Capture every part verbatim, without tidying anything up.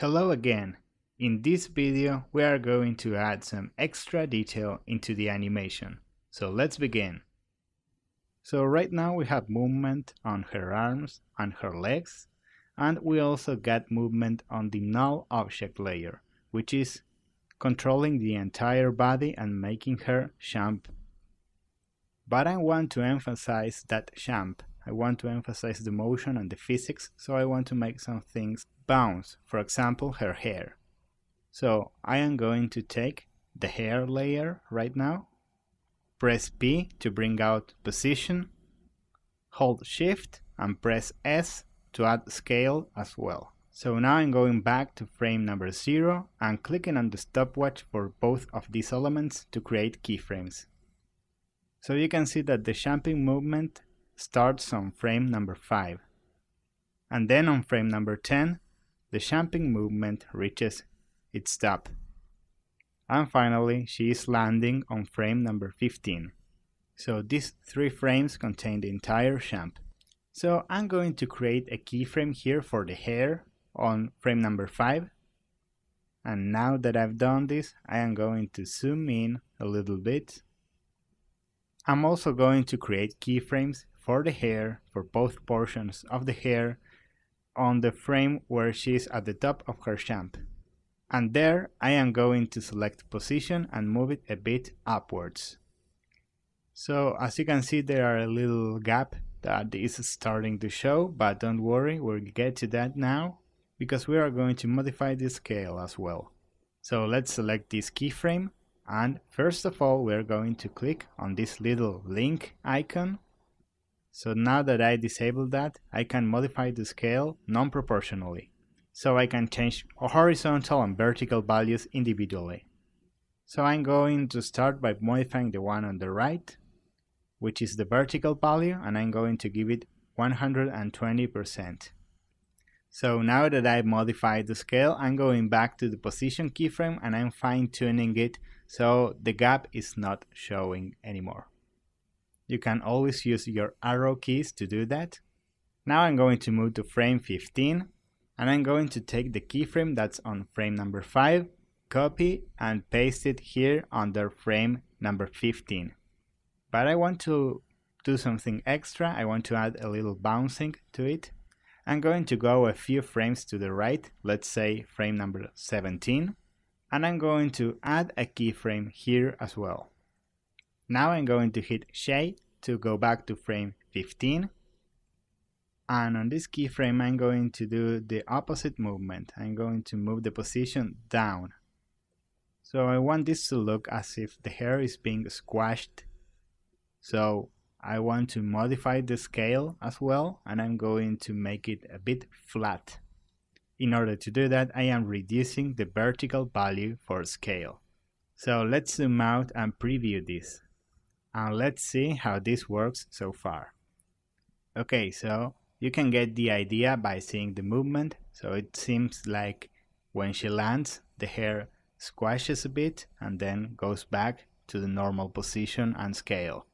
Hello again. In this video we are going to add some extra detail into the animation, so let's begin. So right now we have movement on her arms and her legs, and we also got movement on the null object layer, which is controlling the entire body and making her jump. But I want to emphasize that jump. I want to emphasize the motion and the physics, so I want to make some things bounce, for example her hair. So I am going to take the hair layer right now, press P to bring out position, hold shift and press S to add scale as well. So now I'm going back to frame number zero and clicking on the stopwatch for both of these elements to create keyframes. So you can see that the jumping movement starts on frame number five, and then on frame number ten the jumping movement reaches its top, and finally she is landing on frame number fifteen. So these three frames contain the entire jump. So I'm going to create a keyframe here for the hair on frame number five, and now that I've done this I am going to zoom in a little bit. I'm also going to create keyframes for the hair, for both portions of the hair, on the frame where she is at the top of her jump. And there I am going to select position and move it a bit upwards. So as you can see there are a little gap that is starting to show, but don't worry, we'll get to that now, because we are going to modify the scale as well. So let's select this keyframe, and first of all we are going to click on this little link icon. So now that I disable that, I can modify the scale non-proportionally. So I can change horizontal and vertical values individually. So I'm going to start by modifying the one on the right, which is the vertical value, and I'm going to give it one hundred twenty percent. So now that I've modified the scale, I'm going back to the position keyframe and I'm fine-tuning it so the gap is not showing anymore. You can always use your arrow keys to do that. Now I'm going to move to frame fifteen, and I'm going to take the keyframe that's on frame number five, copy and paste it here under frame number fifteen. But I want to do something extra, I want to add a little bouncing to it. I'm going to go a few frames to the right, let's say frame number seventeen, and I'm going to add a keyframe here as well. Now I'm going to hit J to go back to frame fifteen, and on this keyframe I'm going to do the opposite movement. I'm going to move the position down. So I want this to look as if the hair is being squashed. So I want to modify the scale as well, and I'm going to make it a bit flat. In order to do that, I am reducing the vertical value for scale. So let's zoom out and preview this, and let's see how this works so far. Okay, so you can get the idea by seeing the movement. So it seems like when she lands the hair squashes a bit and then goes back to the normal position and scale.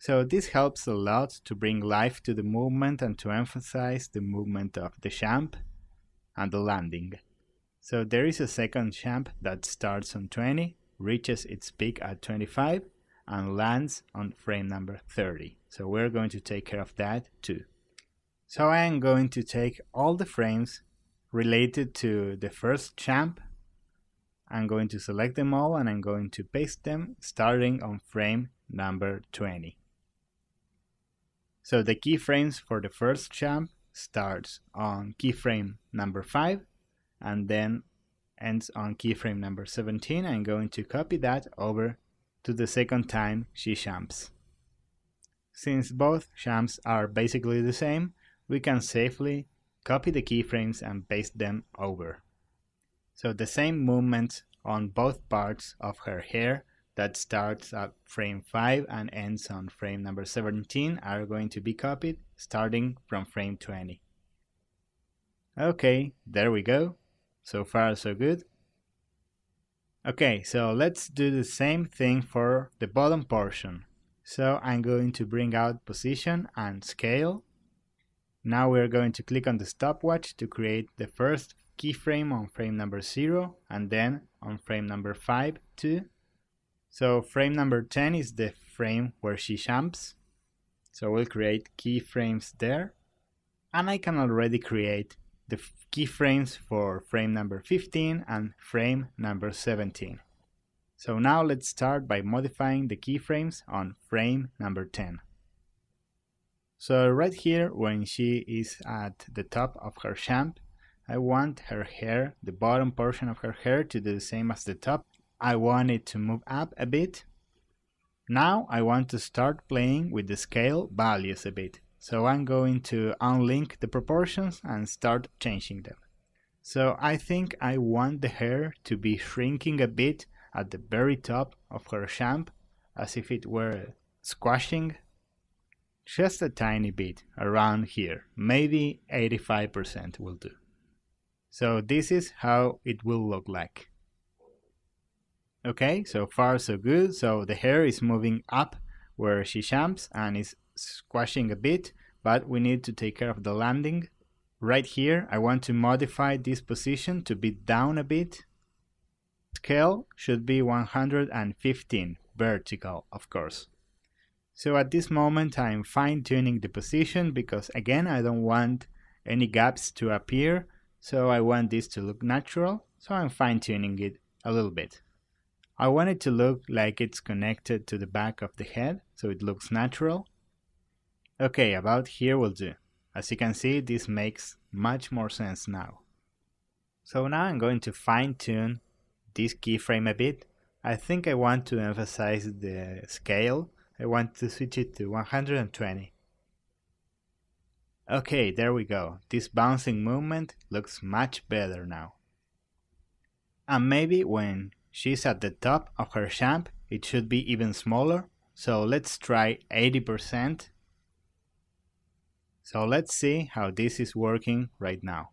So this helps a lot to bring life to the movement and to emphasize the movement of the jump and the landing. So there is a second jump that starts on twenty, reaches its peak at twenty-five, and lands on frame number thirty. So we're going to take care of that too. So I am going to take all the frames related to the first jump. I'm going to select them all and I'm going to paste them starting on frame number twenty. So the keyframes for the first jump starts on keyframe number five and then ends on keyframe number seventeen. I'm going to copy that over to the second time she jumps. Since both jumps are basically the same, we can safely copy the keyframes and paste them over. So the same movements on both parts of her hair that starts at frame five and ends on frame number seventeen are going to be copied starting from frame twenty. Okay, there we go. So far so good. Okay, so let's do the same thing for the bottom portion. So I'm going to bring out position and scale. Now we're going to click on the stopwatch to create the first keyframe on frame number zero, and then on frame number five too. So frame number ten is the frame where she jumps, so we'll create keyframes there. And I can already create the keyframes for frame number fifteen and frame number seventeen. So now let's start by modifying the keyframes on frame number ten. So right here, when she is at the top of her jump, I want her hair, the bottom portion of her hair, to do the same as the top. I want it to move up a bit. Now I want to start playing with the scale values a bit. So I'm going to unlink the proportions and start changing them. So I think I want the hair to be shrinking a bit at the very top of her jump, as if it were squashing, just a tiny bit around here, maybe eighty-five percent will do. So this is how it will look like. Okay, so far so good. So the hair is moving up where she jumps and is squashing a bit, but we need to take care of the landing. Right here, I want to modify this position to be down a bit. Scale should be one hundred fifteen, vertical, of course. So at this moment, I'm fine-tuning the position because, again, I don't want any gaps to appear, so I want this to look natural, so I'm fine-tuning it a little bit. I want it to look like it's connected to the back of the head, so it looks natural. Okay, about here will do. As you can see, this makes much more sense now. So now I'm going to fine-tune this keyframe a bit. I think I want to emphasize the scale. I want to switch it to one hundred twenty. Okay, there we go. This bouncing movement looks much better now. And maybe when she's at the top of her jump, it should be even smaller. So let's try eighty percent. So let's see how this is working right now.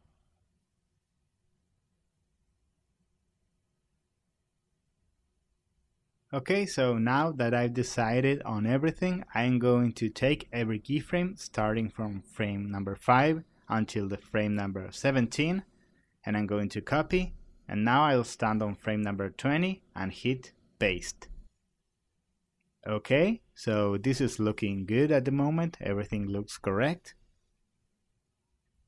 Okay, so now that I've decided on everything, I'm going to take every keyframe starting from frame number five until the frame number seventeen, and I'm going to copy, and now I'll stand on frame number twenty and hit paste. Okay, so this is looking good at the moment, everything looks correct.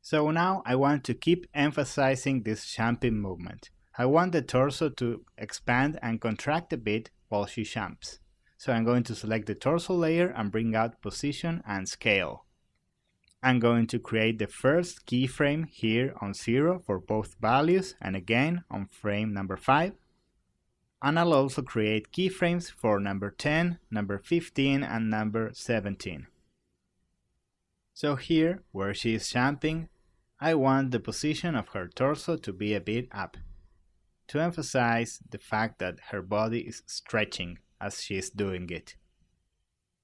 So now I want to keep emphasizing this jumping movement. I want the torso to expand and contract a bit while she jumps. So I'm going to select the torso layer and bring out position and scale. I'm going to create the first keyframe here on zero for both values and again on frame number five. And I'll also create keyframes for number ten, number fifteen and number seventeen. So here, where she is jumping, I want the position of her torso to be a bit up, to emphasize the fact that her body is stretching as she is doing it.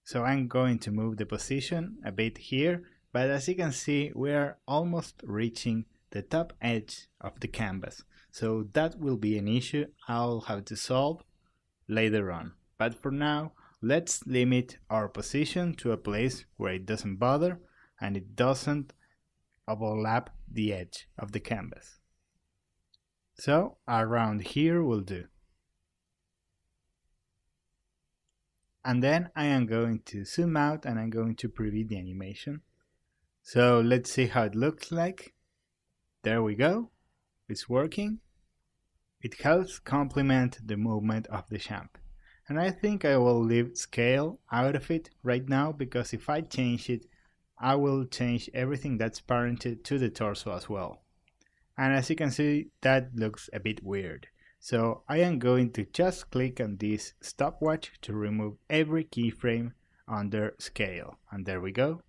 So I'm going to move the position a bit here, but as you can see, we are almost reaching the top edge of the canvas. So that will be an issue I'll have to solve later on. But for now, let's limit our position to a place where it doesn't bother and it doesn't overlap the edge of the canvas. So around here will do. And then I am going to zoom out and I'm going to preview the animation. So let's see how it looks like. There we go. It's working. It helps complement the movement of the jump. And I think I will leave scale out of it right now because if I change it, I will change everything that's parented to the torso as well. And as you can see, that looks a bit weird. So I am going to just click on this stopwatch to remove every keyframe under scale. And there we go.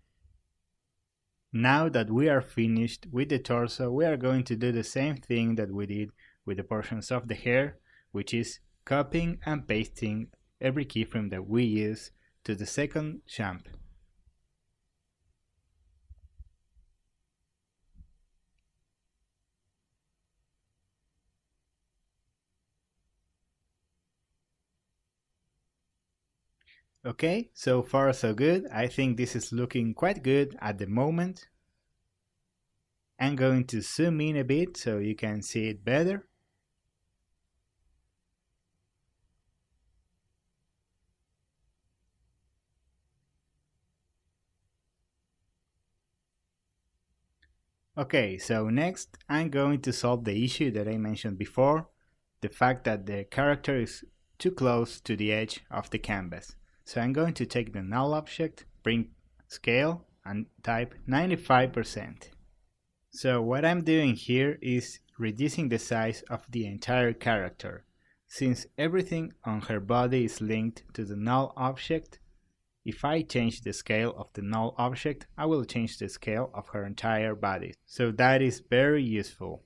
Now that we are finished with the torso, we are going to do the same thing that we did with the portions of the hair, which is copying and pasting every keyframe that we use to the second jump. Okay, so far so good. I think this is looking quite good at the moment. I'm going to zoom in a bit so you can see it better. Okay, so next I'm going to solve the issue that I mentioned before, the fact that the character is too close to the edge of the canvas. So I'm going to take the null object, bring scale, and type ninety-five percent. So what I'm doing here is reducing the size of the entire character. Since everything on her body is linked to the null object, if I change the scale of the null object, I will change the scale of her entire body. So that is very useful.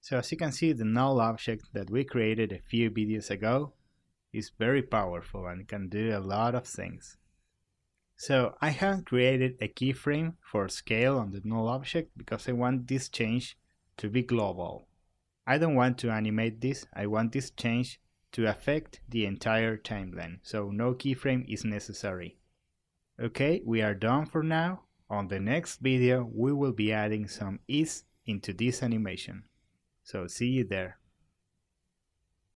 So as you can see, the null object that we created a few videos ago is very powerful and can do a lot of things. So I have created a keyframe for scale on the null object because I want this change to be global. I don't want to animate this, I want this change to affect the entire timeline, so no keyframe is necessary. Okay, we are done for now. On the next video we will be adding some ease into this animation. So see you there.